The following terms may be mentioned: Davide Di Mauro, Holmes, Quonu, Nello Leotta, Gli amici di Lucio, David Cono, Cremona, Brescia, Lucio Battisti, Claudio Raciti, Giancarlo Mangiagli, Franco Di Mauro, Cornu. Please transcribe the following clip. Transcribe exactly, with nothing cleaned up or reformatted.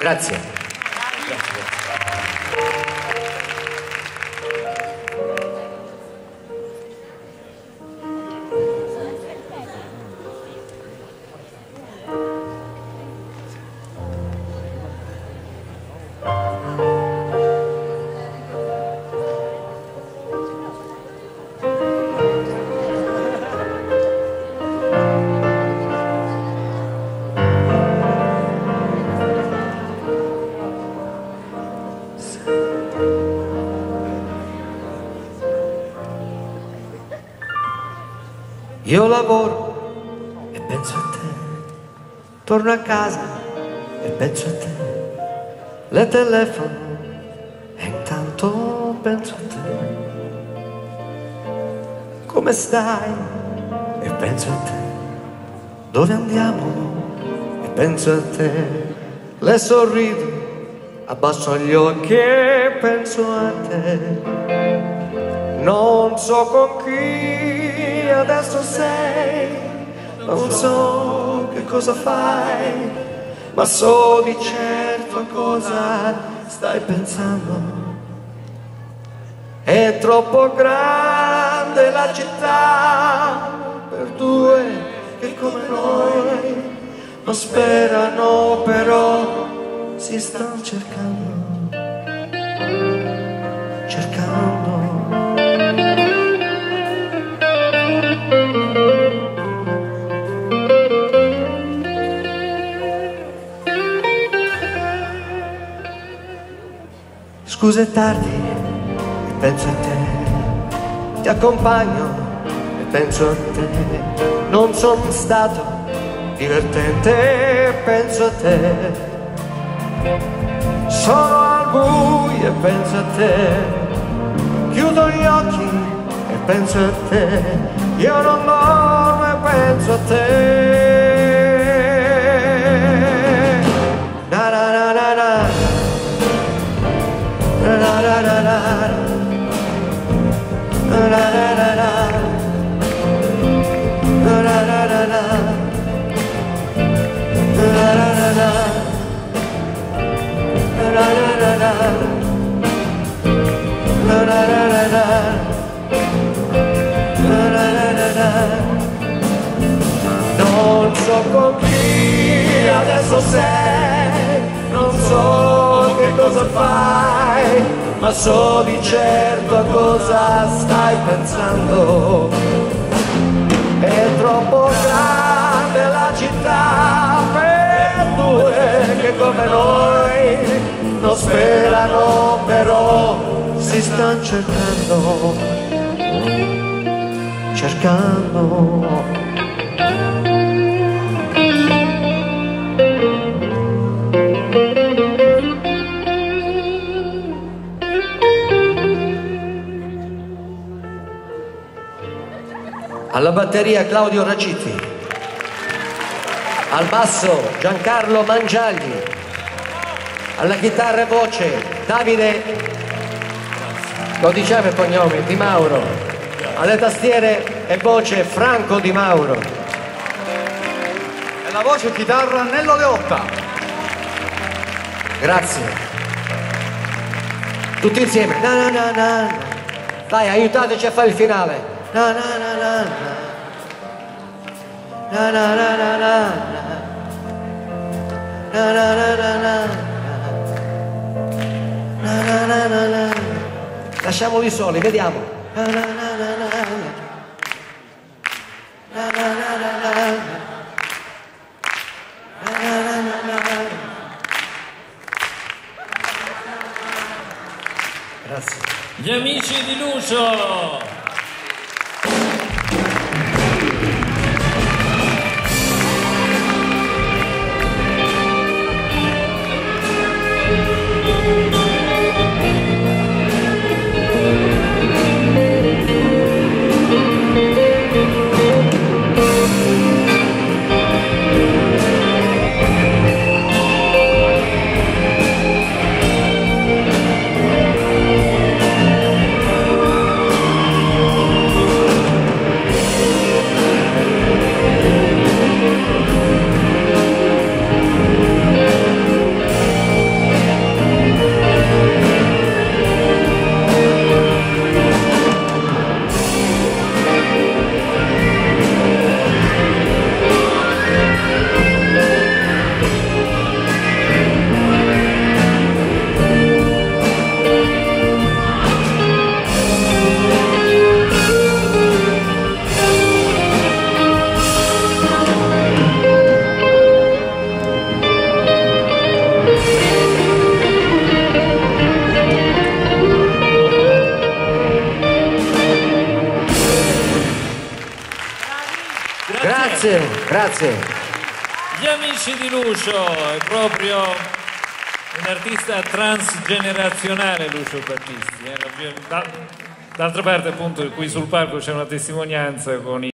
Grazie. Io lavoro e penso a te, torno a casa e penso a te, le telefono e intanto penso a te. Come stai? E penso a te, dove andiamo? E penso a te, le sorrido, abbasso gli occhi e penso a te. Non so con chi adesso sei, non so che cosa fai, ma so di certo a cosa stai pensando. È troppo grande la città per due che come noi non sperano, però si stanno cercando, cercando. Scusa è tardi e penso a te, ti accompagno e penso a te, non sono stato divertente e penso a te, sono al buio e penso a te, chiudo gli occhi e penso a te, io non dormo e penso a te. Na na na na na. La la la la la la la la la la la la la la la. Ma so di certo a cosa stai pensando. È troppo grande la città per due che come noi non sperano, però si stanno cercando, cercando. Alla batteria Claudio Raciti, al basso Giancarlo Mangiagli, alla chitarra e voce Davide lo diceva il cognome, Di Mauro, alle tastiere e voce Franco Di Mauro e la voce e chitarra Nello Leotta. Grazie. Tutti insieme. Na, na, na. Dai, aiutateci a fare il finale. Na na na na na na na na na na na na na na na na na na. Lasciamoli soli, vediamo. Na na na na na na na na na na na na. Grazie. Gli amici di Lucio. Grazie, grazie, grazie. Gli amici di Lucio, è proprio un artista transgenerazionale Lucio Battisti. D'altra parte appunto qui sul palco c'è una testimonianza con i